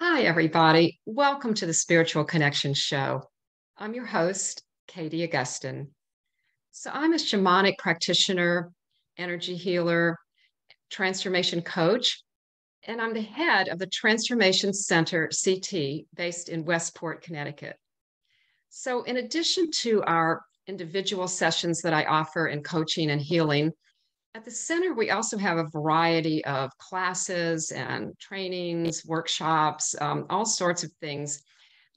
Hi, everybody. Welcome to the Spiritual Connection Show. I'm your host, Katie Augustin. So I'm a shamanic practitioner, energy healer, transformation coach, and I'm the head of the Transformation Center CT based in Westport, Connecticut. So in addition to our individual sessions that I offer in coaching and healing, at the center, we also have a variety of classes and trainings, workshops, all sorts of things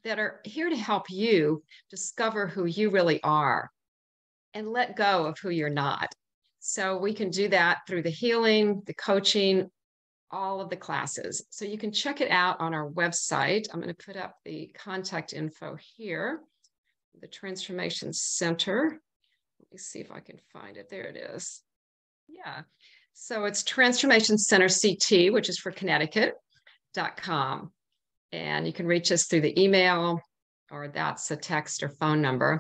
that are here to help you discover who you really are and let go of who you're not. So we can do that through the healing, the coaching, all of the classes. So you can check it out on our website. I'm going to put up the contact info here, the Transformation Center. Let me see if I can find it. There it is. Yeah, so it's Transformation Center CT, which is for Connecticut.com. And you can reach us through the email, or that's a text or phone number.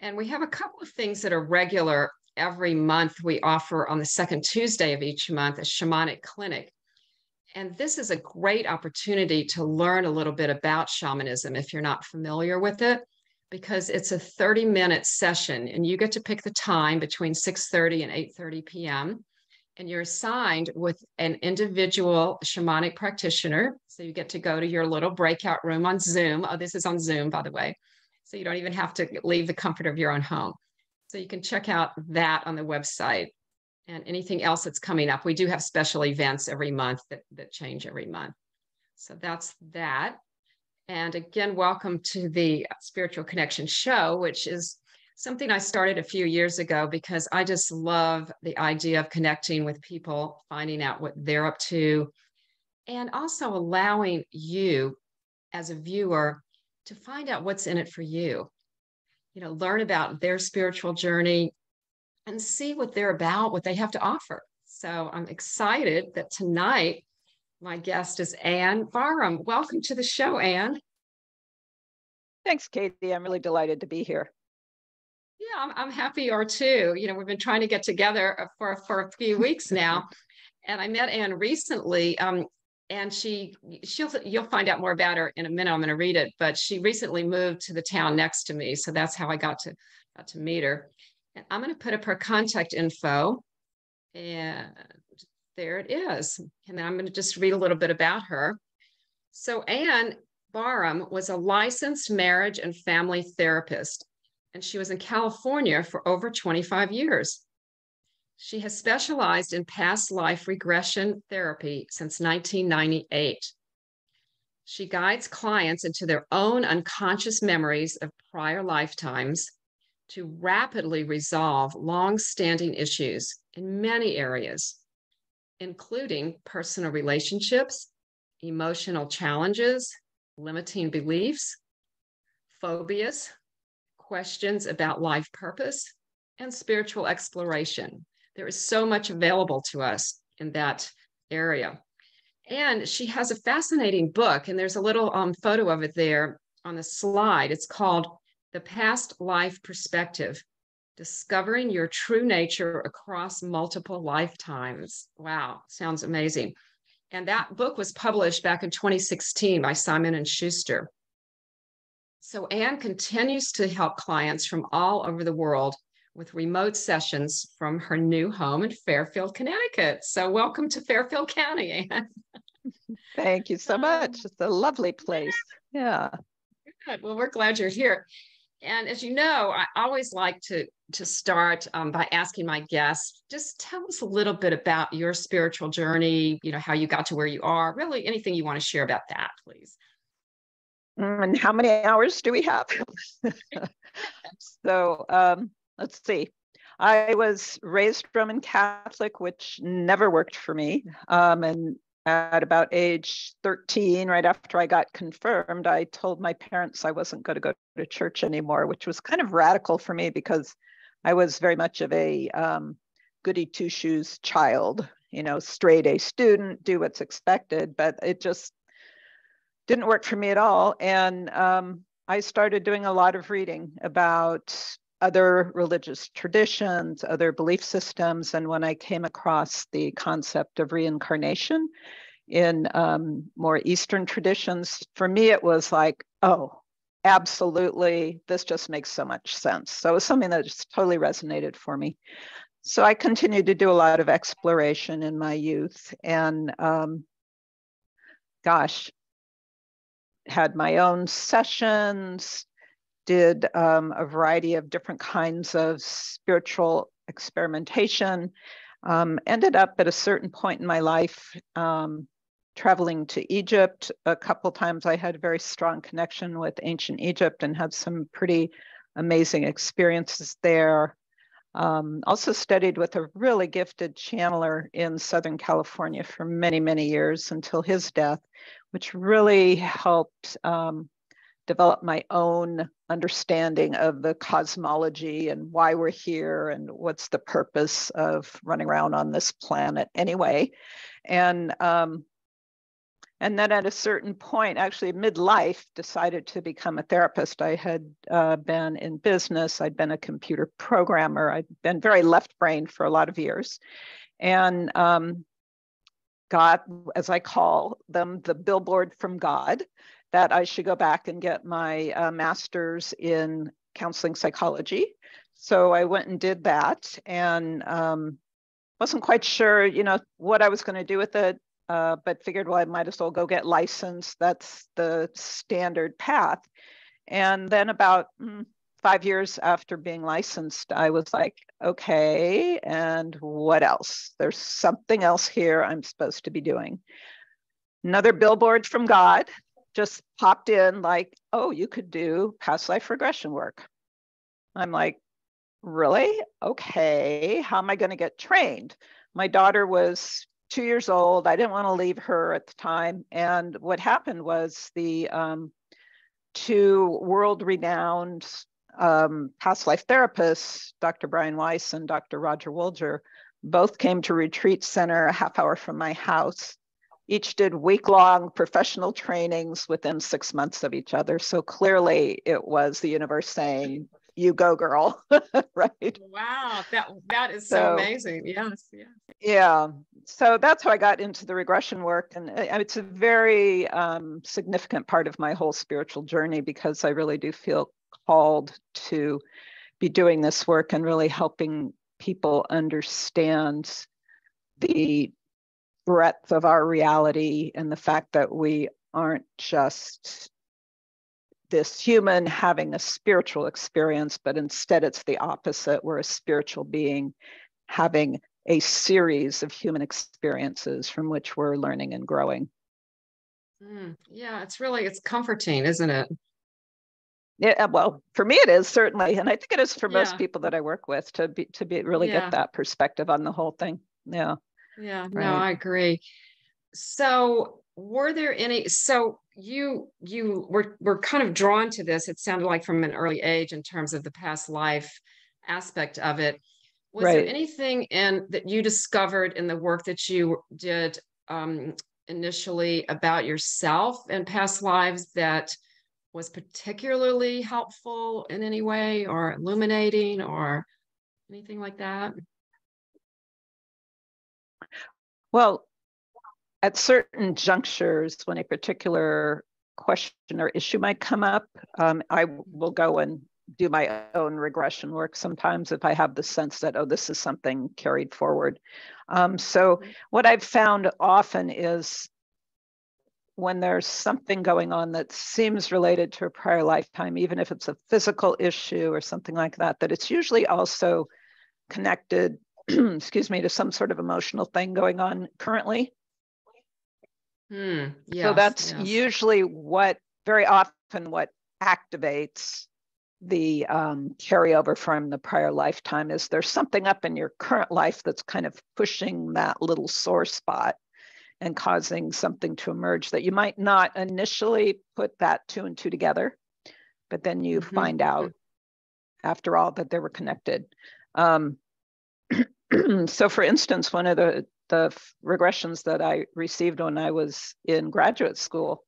And we have a couple of things that are regular every month. We offer on the second Tuesday of each month a shamanic clinic. And this is a great opportunity to learn a little bit about shamanism if you're not familiar with it, because it's a 30-minute session and you get to pick the time between 6:30 and 8:30 p.m. And you're assigned with an individual shamanic practitioner. So you get to go to your little breakout room on Zoom. Oh, this is on Zoom, by the way. So you don't even have to leave the comfort of your own home. So you can check out that on the website and anything else that's coming up. We do have special events every month that change every month. So that's that. And again, welcome to the Spiritual Connection Show, which is something I started a few years ago because I just love the idea of connecting with people, finding out what they're up to, and also allowing you as a viewer to find out what's in it for you. You know, learn about their spiritual journey and see what they're about, what they have to offer. So I'm excited that tonight, my guest is Ann Barham. Welcome to the show, Ann. Thanks, Katie. I'm really delighted to be here. Yeah, I'm happy you are too. You know, we've been trying to get together for a few weeks now, and I met Ann recently. And you'll find out more about her in a minute. I'm going to read it, but she recently moved to the town next to me, so that's how I got to meet her. And I'm going to put up her contact info, and there it is. And then I'm going to just read a little bit about her. So Ann Barham was a licensed marriage and family therapist, and she was in California for over 25 years. She has specialized in past life regression therapy since 1998. She guides clients into their own unconscious memories of prior lifetimes to rapidly resolve long-standing issues in many areas, including personal relationships, emotional challenges, limiting beliefs, phobias, questions about life purpose, and spiritual exploration. There is so much available to us in that area. And she has a fascinating book, and there's a little photo of it there on the slide. It's called The Past Life Perspective: Discovering Your True Nature Across Multiple Lifetimes. Wow, sounds amazing. And that book was published back in 2016 by Simon & Schuster. So Ann continues to help clients from all over the world with remote sessions from her new home in Fairfield, Connecticut. So welcome to Fairfield County, Ann. Thank you so much. It's a lovely place. Yeah. Good. Well, we're glad you're here. And as you know, I always like to start by asking my guests, just tell us a little bit about your spiritual journey, you know, how you got to where you are, really anything you want to share about that, please. And how many hours do we have? So let's see. I was raised Roman Catholic, which never worked for me. And at about age 13, right after I got confirmed, I told my parents I wasn't going to go to church anymore, which was kind of radical for me because I was very much of a goody two-shoes child, you know, straight A student, do what's expected, but it just didn't work for me at all. And I started doing a lot of reading about other religious traditions, other belief systems. And when I came across the concept of reincarnation, in more Eastern traditions. For me, it was like, oh, absolutely, this just makes so much sense. So it was something that just totally resonated for me. So I continued to do a lot of exploration in my youth, and gosh, had my own sessions, did a variety of different kinds of spiritual experimentation, ended up at a certain point in my life traveling to Egypt a couple times. I had a very strong connection with ancient Egypt and had some pretty amazing experiences there. Also studied with a really gifted channeler in Southern California for many, many years until his death, which really helped develop my own understanding of the cosmology and why we're here and what's the purpose of running around on this planet anyway. And then at a certain point, actually midlife, decided to become a therapist. I had been in business. I'd been a computer programmer. I'd been very left-brained for a lot of years. And got, as I call them, the billboard from God that I should go back and get my master's in counseling psychology. So I went and did that, and wasn't quite sure, you know, what I was going to do with it. But figured, well, I might as well go get licensed. That's the standard path. And then about 5 years after being licensed, I was like, okay, and what else? There's something else here I'm supposed to be doing. Another billboard from God just popped in like, oh, you could do past life regression work. I'm like, really? Okay, how am I going to get trained? My daughter was 2 years old. I didn't want to leave her at the time. And what happened was the two world-renowned past life therapists, Dr. Brian Weiss and Dr. Roger Wolger, both came to Retreat Center a half hour from my house. Each did week-long professional trainings within 6 months of each other. So clearly it was the universe saying, you go, girl, right? Wow, that is so amazing. Yes, yeah. Yeah, so that's how I got into the regression work. And it's a very significant part of my whole spiritual journey, because I really do feel called to be doing this work and really helping people understand the breadth of our reality and the fact that we aren't just this human having a spiritual experience, but instead it's the opposite. We're a spiritual being having a series of human experiences from which we're learning and growing. Yeah, it's comforting, isn't it? Yeah, well, for me it is certainly, and I think it is for most people that I work with to really get that perspective on the whole thing. Yeah. Yeah, right. No, I agree. So were there any, so you were kind of drawn to this, it sounded like, from an early age in terms of the past life aspect of it. Was there anything that you discovered in the work that you did initially about yourself and past lives that was particularly helpful in any way, or illuminating, or anything like that? Well, at certain junctures, when a particular question or issue might come up, I will go and do my own regression work sometimes if I have the sense that, oh, this is something carried forward. So what I've found often is when there's something going on that seems related to a prior lifetime, even if it's a physical issue or something like that, that it's usually also connected, excuse me, to some sort of emotional thing going on currently. So that's usually very often what activates the carryover from the prior lifetime. Is there's something up in your current life that's kind of pushing that little sore spot and causing something to emerge that you might not initially put that two and two together, but then you find out after all that they were connected. So for instance, one of the regressions that I received when I was in graduate school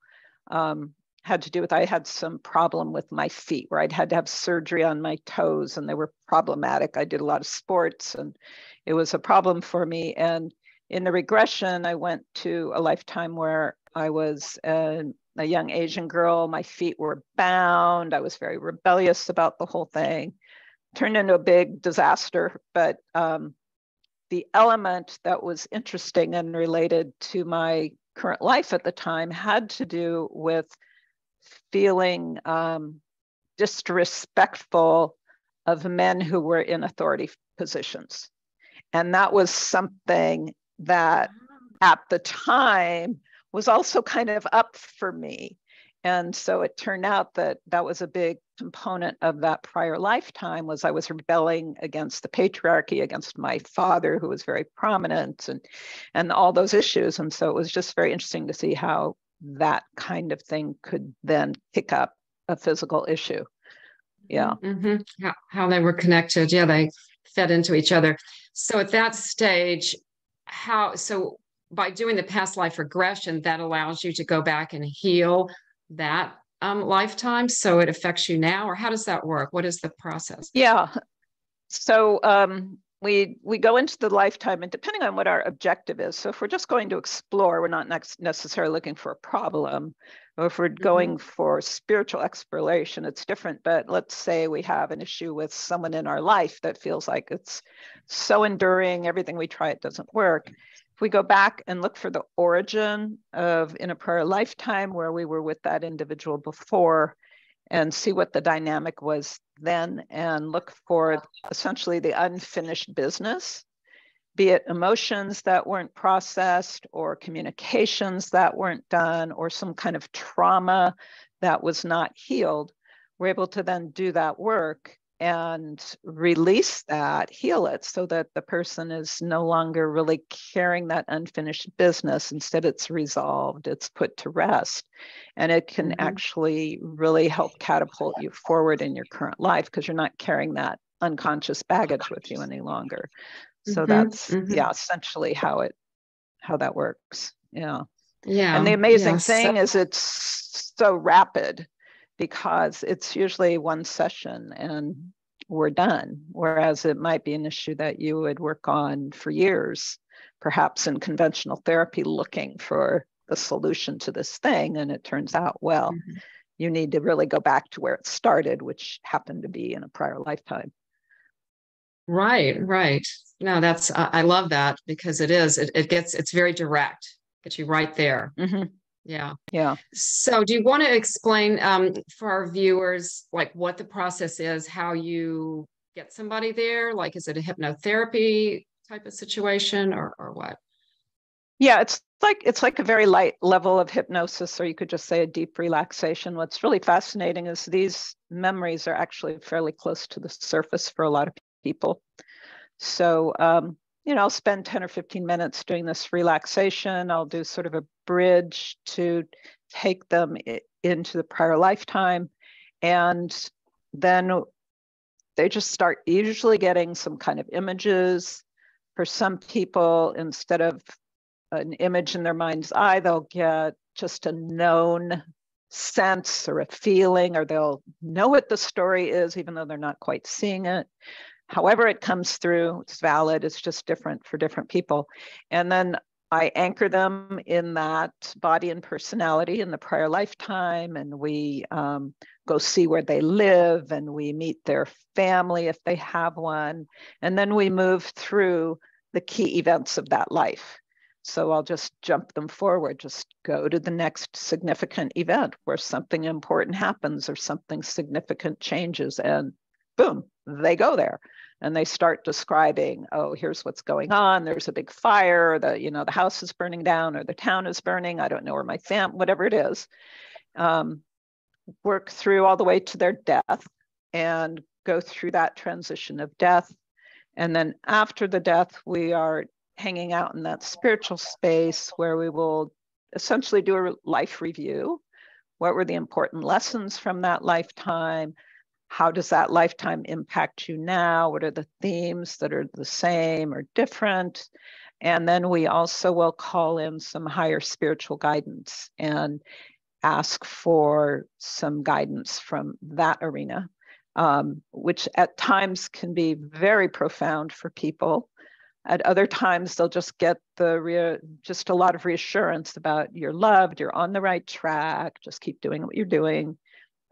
had to do with, I had some problem with my feet where I'd had to have surgery on my toes and they were problematic. I did a lot of sports and it was a problem for me. And in the regression, I went to a lifetime where I was a young Asian girl. My feet were bound. I was very rebellious about the whole thing. Turned into a big disaster. But the element that was interesting and related to my current life at the time had to do with feeling disrespectful of men who were in authority positions. And that was something that at the time was also kind of up for me. And so it turned out that that was a big component of that prior lifetime, was I was rebelling against the patriarchy, against my father, who was very prominent, and all those issues. And so it was just very interesting to see how that kind of thing could then pick up a physical issue. Yeah. Mm-hmm. How they were connected. Yeah, they fed into each other. So at that stage, so by doing the past life regression, that allows you to go back and heal that lifetime, so it affects you now? Or how does that work? What is the process? Yeah. So we go into the lifetime, and depending on what our objective is, so if we're just going to explore, we're not necessarily looking for a problem, or if we're going for spiritual exploration, it's different. But let's say we have an issue with someone in our life that feels like it's so enduring, everything we try, it doesn't work. If we go back and look for the origin of in a prior lifetime where we were with that individual before and see what the dynamic was then, and look for essentially the unfinished business, be it emotions that weren't processed or communications that weren't done or some kind of trauma that was not healed, we're able to then do that work and release that, heal it, so that the person is no longer really carrying that unfinished business. Instead, it's resolved, it's put to rest, and it can actually really help catapult you forward in your current life, because you're not carrying that unconscious baggage with you any longer. So that's essentially how that works. Yeah. Yeah. And the amazing thing is it's so rapid, because it's usually one session and we're done. Whereas it might be an issue that you would work on for years, perhaps in conventional therapy, looking for the solution to this thing. And it turns out, well, you need to really go back to where it started, which happened to be in a prior lifetime. Right, right. No, that's, I love that, because it is, it's very direct, gets you right there. Yeah. Yeah. So do you want to explain for our viewers, like what the process is, how you get somebody there? Like, is it a hypnotherapy type of situation or what? Yeah, it's like a very light level of hypnosis, or you could just say a deep relaxation. What's really fascinating is these memories are actually fairly close to the surface for a lot of people. So, I'll spend 10 or 15 minutes doing this relaxation. I'll do sort of a bridge to take them into the prior lifetime. And then they just start usually getting some kind of images. For some people, instead of an image in their mind's eye, they'll get just a known sense or a feeling, or they'll know what the story is, even though they're not quite seeing it. However it comes through, it's valid. It's just different for different people. And then I anchor them in that body and personality in the prior lifetime. And we go see where they live, and we meet their family if they have one. And then we move through the key events of that life. So I'll just jump them forward, just go to the next significant event where something important happens or something significant changes, and boom, they go there. And they start describing, oh, here's what's going on. There's a big fire, the house is burning down, or the town is burning. I don't know where my whatever it is. Work through all the way to their death and go through that transition of death. And then after the death, we are hanging out in that spiritual space where we will essentially do a life review. What were the important lessons from that lifetime? How does that lifetime impact you now? What are the themes that are the same or different? And then we also will call in some higher spiritual guidance and ask for some guidance from that arena, which at times can be very profound for people. At other times, they'll just get just a lot of reassurance about you're loved, you're on the right track, just keep doing what you're doing.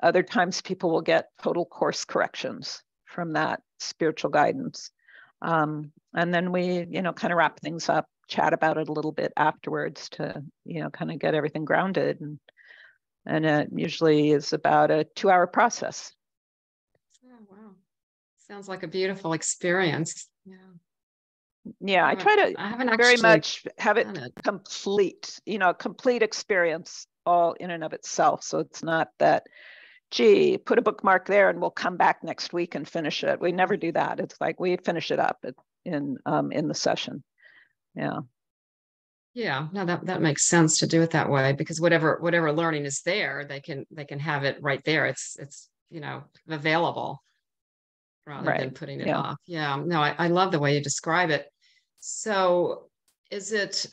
Other times, people will get total course corrections from that spiritual guidance. And then we, kind of wrap things up, chat about it a little bit afterwards to, kind of get everything grounded. And it usually is about a 2-hour process. Oh, wow. Sounds like a beautiful experience. Yeah. Yeah, I try to very much have it complete, a complete experience all in and of itself. So it's not that, gee, put a bookmark there and we'll come back next week and finish it. We never do that. It's like we finish it up in the session. Yeah. Yeah, no, that makes sense to do it that way, because whatever learning is there, they can have it right there. It's available rather than putting it off. Yeah, no, I love the way you describe it. So is it,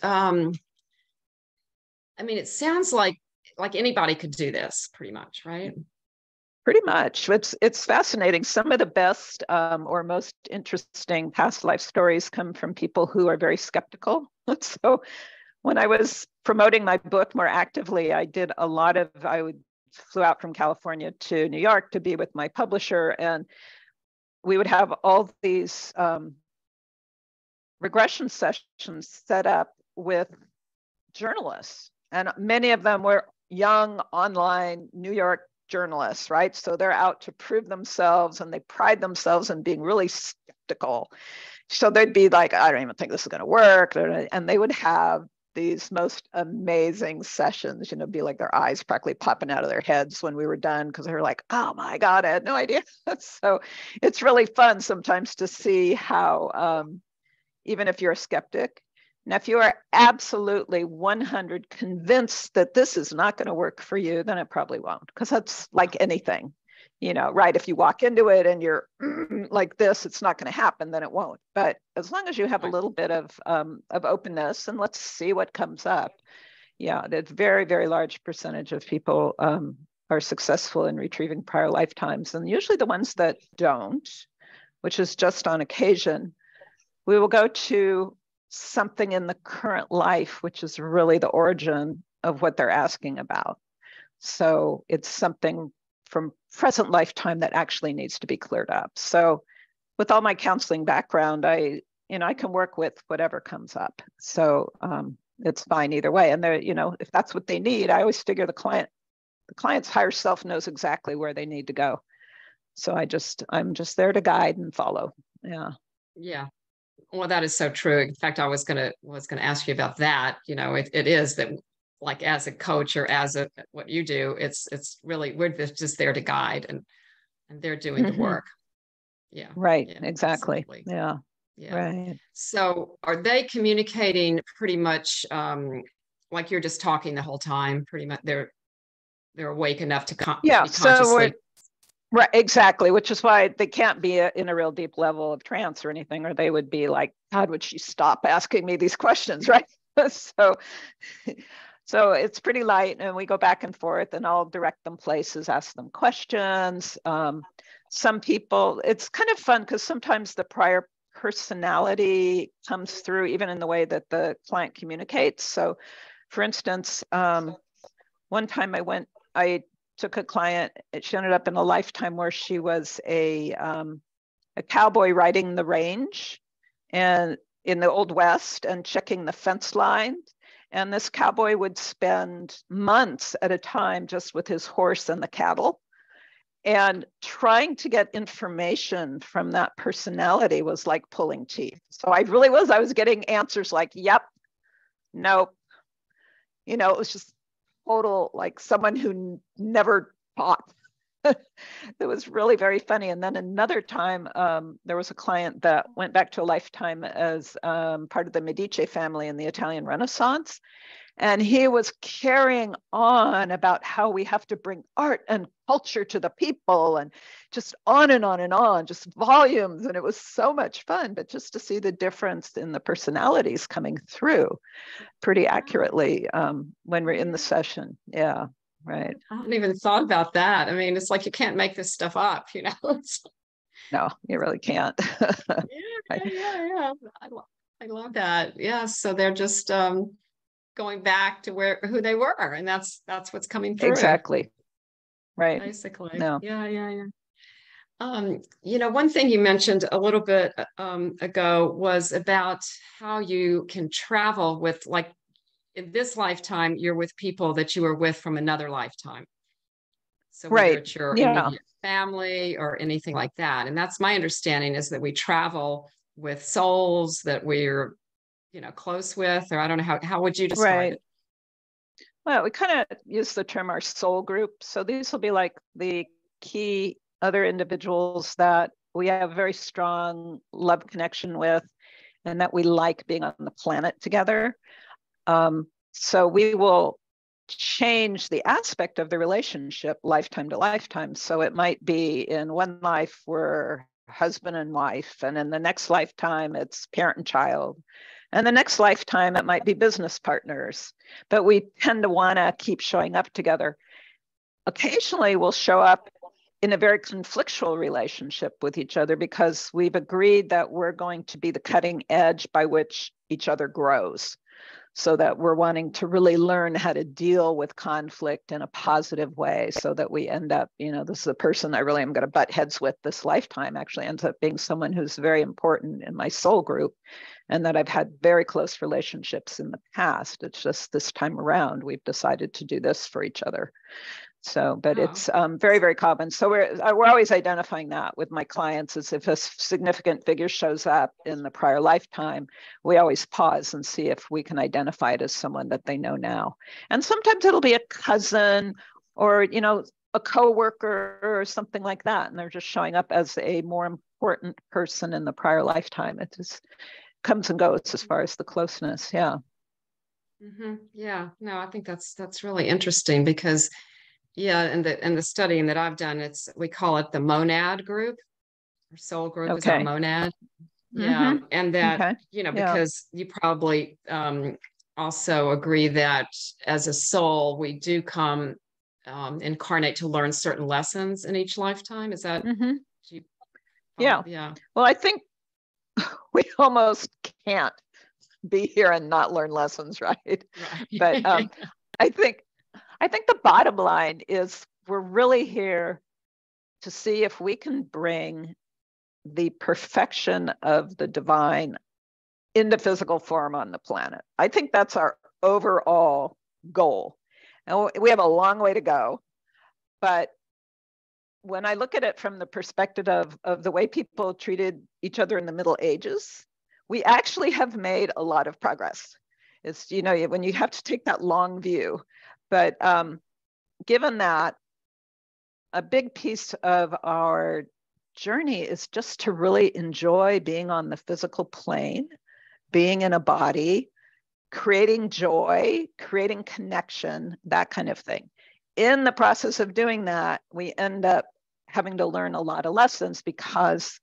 it sounds like anybody could do this pretty much, right? Pretty much. It's fascinating. Some of the best or most interesting past life stories come from people who are very skeptical. So when I was promoting my book more actively, I did a lot of, flew out from California to New York to be with my publisher, and we would have all these regression sessions set up with journalists. And many of them were young, online New York journalists, right? So they're out to prove themselves, and they pride themselves in being really skeptical. So they'd be like, I don't even think this is going to work. And they would have these most amazing sessions, be like their eyes practically popping out of their heads when we were done, because they were like, oh my God, I had no idea. So it's really fun sometimes to see how, even if you're a skeptic, now, if you are absolutely 100% convinced that this is not going to work for you, then it probably won't, because that's like anything, right? If you walk into it and you're like this, it's not going to happen, then it won't. But as long as you have a little bit of openness and let's see what comes up. Yeah, a very, very large percentage of people are successful in retrieving prior lifetimes. And usually the ones that don't, which is just on occasion, we will go to something in the current life, which is really the origin of what they're asking about. So it's something from present lifetime that actually needs to be cleared up. So with all my counseling background, I can work with whatever comes up. So it's fine either way. And they're, if that's what they need, I always figure the client's higher self knows exactly where they need to go. So I'm just there to guide and follow. Yeah. Yeah. Well, that is so true. In fact, I was going to ask you about that. It is that, like, as a coach or as a, what you do, it's really, we're just there to guide, and they're doing the work. Yeah. Right. Yeah, exactly. Absolutely. Yeah. Yeah. Right. So are they communicating pretty much, like you're just talking the whole time, pretty much they're awake enough to consciously. Right, exactly, which is why they can't be in a real deep level of trance or anything, or they would be like, God, would she stop asking me these questions, right? so it's pretty light, and we go back and forth, and I'll direct them places, ask them questions. Some people, it's kind of fun, because sometimes the prior personality comes through even in the way that the client communicates. So for instance, one time I took a client, she ended up in a lifetime where she was a cowboy riding the range and in the Old West and checking the fence lines. And this cowboy would spend months at a time just with his horse and the cattle. And trying to get information from that personality was like pulling teeth. So I was getting answers like, yep, nope. It was just total, like someone who never taught. It was really very funny. And then another time, there was a client that went back to a lifetime as part of the Medici family in the Italian Renaissance. And he was carrying on about how we have to bring art and culture to the people, and just on and on and on, just volumes. And it was so much fun, but just to see the difference in the personalities coming through pretty accurately when we're in the session. Yeah, right. I hadn't even thought about that. It's like you can't make this stuff up, No, you really can't. Yeah, yeah, yeah. I I love that. Yeah. So they're just going back to who they were, and that's what's coming through. Exactly. Right. Basically. No. Yeah. One thing you mentioned a little bit ago was about how you can travel with, like, in this lifetime, you're with people that you were with from another lifetime. So whether it's your immediate family or anything like that. And that's my understanding, is that we travel with souls that we're, close with, or I don't know, how would you describe it? Well, we kind of use the term our soul group. So these will be like the key other individuals that we have a very strong love connection with, and that we like being on the planet together. So we will change the aspect of the relationship lifetime to lifetime. So it might be in one life we're husband and wife, and in the next lifetime it's parent and child, and the next lifetime it might be business partners. But we tend to want to keep showing up together. Occasionally we'll show up in a very conflictual relationship with each other, because we've agreed that we're going to be the cutting edge by which each other grows, so that we're wanting to really learn how to deal with conflict in a positive way, so that we end up, this is the person I really am going to butt heads with this lifetime, actually ends up being someone who's very important in my soul group, and that I've had very close relationships in the past. It's just this time around, we've decided to do this for each other. So, but it's very, very common. So we're always identifying that with my clients, is if a significant figure shows up in the prior lifetime, we always pause and see if we can identify it as someone that they know now. And sometimes it'll be a cousin or, a coworker or something like that. And they're just showing up as a more important person in the prior lifetime. It just comes and goes as far as the closeness. Yeah. Mm-hmm. Yeah, no, I think that's really interesting, because in the studying that I've done, we call it the monad group. Our soul group is our monad. Mm-hmm. Yeah. And that, because you probably also agree that as a soul, we do come incarnate to learn certain lessons in each lifetime. Is that? Mm-hmm. Yeah. Well, I think we almost can't be here and not learn lessons, right? But I think the bottom line is we're really here to see if we can bring the perfection of the divine into physical form on the planet. I think that's our overall goal. And we have a long way to go. But when I look at it from the perspective of the way people treated each other in the Middle Ages, we actually have made a lot of progress. It's, when you have to take that long view. But given that, a big piece of our journey is just to really enjoy being on the physical plane, being in a body, creating joy, creating connection, that kind of thing. In the process of doing that, we end up having to learn a lot of lessons, because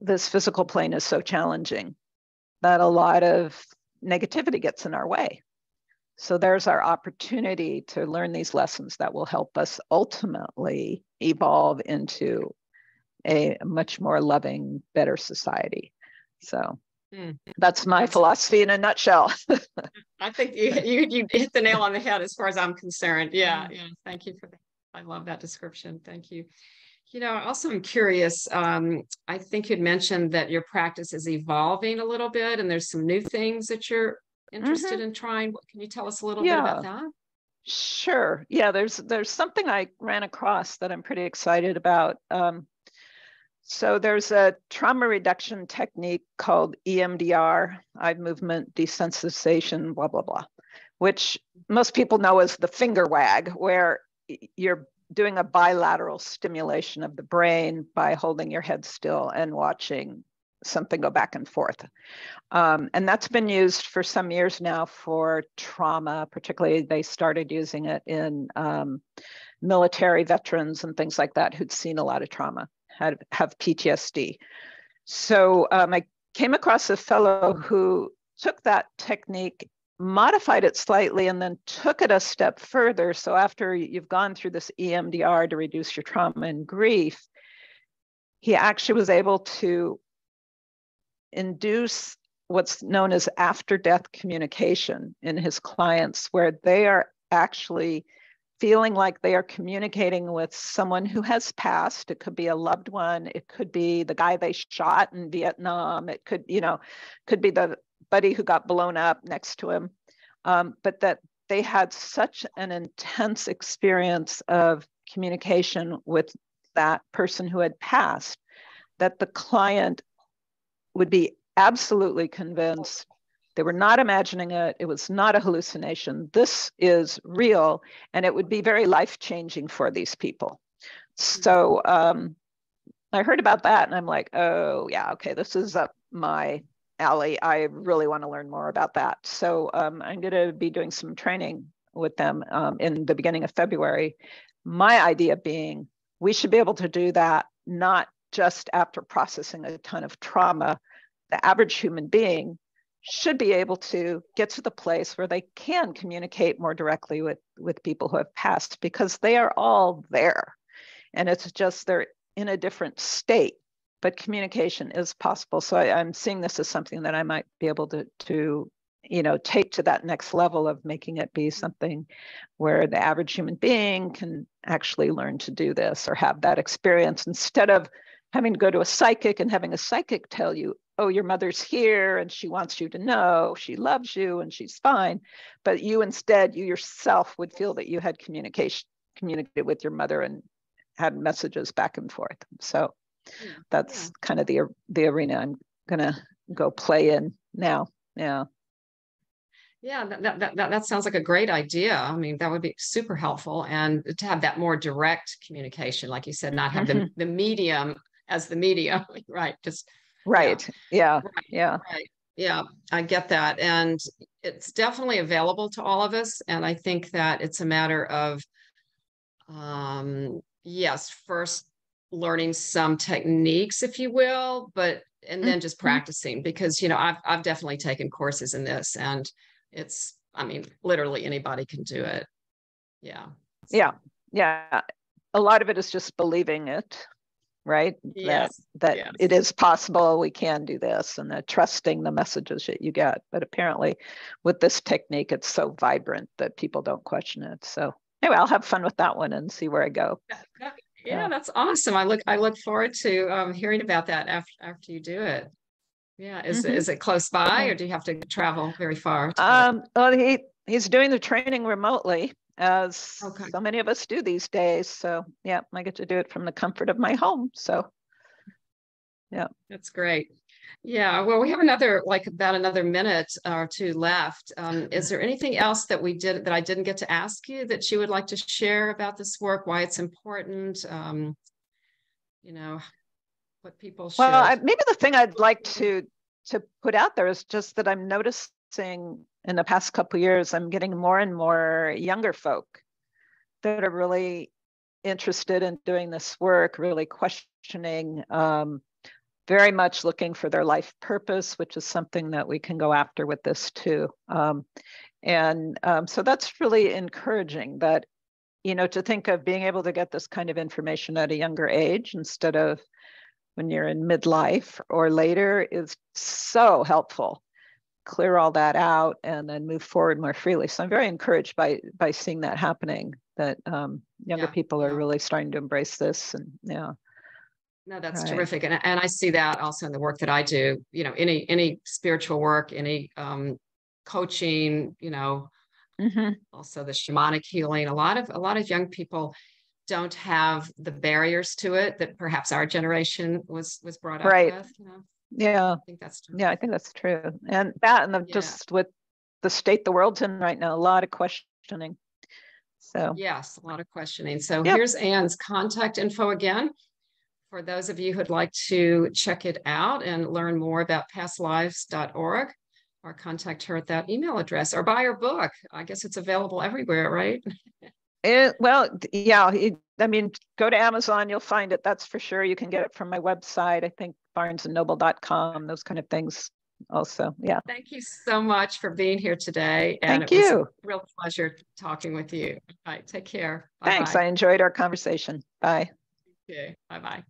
this physical plane is so challenging that a lot of negativity gets in our way. So there's our opportunity to learn these lessons that will help us ultimately evolve into a much more loving, better society. So that's my philosophy in a nutshell. I think you hit the nail on the head as far as I'm concerned. Yeah. Thank you for that. I love that description. Thank you. Also I'm curious, I think you'd mentioned that your practice is evolving a little bit, and there's some new things that you're interested in trying. Can you tell us a little bit about that? Sure. Yeah, there's something I ran across that I'm pretty excited about. So there's a trauma reduction technique called EMDR, eye movement desensitization, blah, blah, blah, which most people know as the finger wag, where you're doing a bilateral stimulation of the brain by holding your head still and watching something go back and forth. And that's been used for some years now for trauma. Particularly, they started using it in military veterans and things like that who'd seen a lot of trauma, have PTSD. So I came across a fellow who took that technique, modified it slightly, and then took it a step further. So after you've gone through this EMDR to reduce your trauma and grief, he actually was able to induce what's known as after-death communication in his clients, where they are actually feeling like they are communicating with someone who has passed. It could be a loved one. It could be the guy they shot in Vietnam. It could, could be the buddy who got blown up next to him. But that they had such an intense experience of communication with that person who had passed that the client would be absolutely convinced they were not imagining it. It was not a hallucination. This is real, and it would be very life-changing for these people. So I heard about that, and I'm like, oh, yeah, okay, this is up my alley. I really want to learn more about that. So I'm going to be doing some training with them in the beginning of February. My idea being we should be able to do that not just after processing a ton of trauma. The average human being should be able to get to the place where they can communicate more directly with people who have passed, because they are all there. And it's just they're in a different state, but communication is possible. So I'm seeing this as something that I might be able to take to that next level of making it be something where the average human being can actually learn to do this or have that experience, instead of having to go to a psychic and having a psychic tell you, oh, your mother's here and she wants you to know she loves you and she's fine. But you instead, you yourself would feel that you had communicated with your mother and had messages back and forth. So that's kind of the arena I'm going to go play in now. Yeah. Yeah, that sounds like a great idea. I mean, that would be super helpful. And to have that more direct communication, like you said, not have the medium as the medium, right? Just right. Yeah. Yeah. Right. Yeah. I get that. And it's definitely available to all of us. And I think that it's a matter of, first learning some techniques, if you will, and then just practicing, because, I've definitely taken courses in this, and it's, literally anybody can do it. Yeah. So. Yeah. Yeah. A lot of it is just believing it, right? Yes. That it is possible. We can do this, and trusting the messages that you get. But apparently with this technique, it's so vibrant that people don't question it. So anyway, I'll have fun with that one and see where I go. Yeah. That's awesome. I look forward to hearing about that after you do it. Yeah. Is it close by, or do you have to travel very far? Well, he's doing the training remotely, as so many of us do these days. So yeah, I get to do it from the comfort of my home. So yeah. That's great. Yeah. Well, we have about another minute or two left. Is there anything else that we did that I didn't get to ask you that you would like to share about this work, why it's important? What people should. Well, maybe the thing I'd like to put out there is just that I'm noticing in the past couple of years, I'm getting more and more younger folk that are really interested in doing this work, really questioning, very much looking for their life purpose, which is something that we can go after with this too. So that's really encouraging that, to think of being able to get this kind of information at a younger age instead of when you're in midlife or later is so helpful. Clear all that out and then move forward more freely. So I'm very encouraged by seeing that happening, that younger people are really starting to embrace this. And yeah. No, that's terrific. And I see that also in the work that I do, any spiritual work, any coaching, also the shamanic healing, a lot of young people don't have the barriers to it that perhaps our generation was brought up with. Yeah. I think that's true. And that, just with the state the world's in right now, a lot of questioning. So yes, a lot of questioning. So here's Ann's contact info again, for those of you who'd like to check it out and learn more about pastlives.org, or contact her at that email address, or buy her book. I guess it's available everywhere, right? Go to Amazon, you'll find it. That's for sure. You can get it from my website. I think barnesandnoble.com, those kind of things also. Yeah. Thank you so much for being here today. And thank you. It was a real pleasure talking with you. All right. Take care. Bye-bye. Thanks. I enjoyed our conversation. Bye. Thank you. Bye-bye.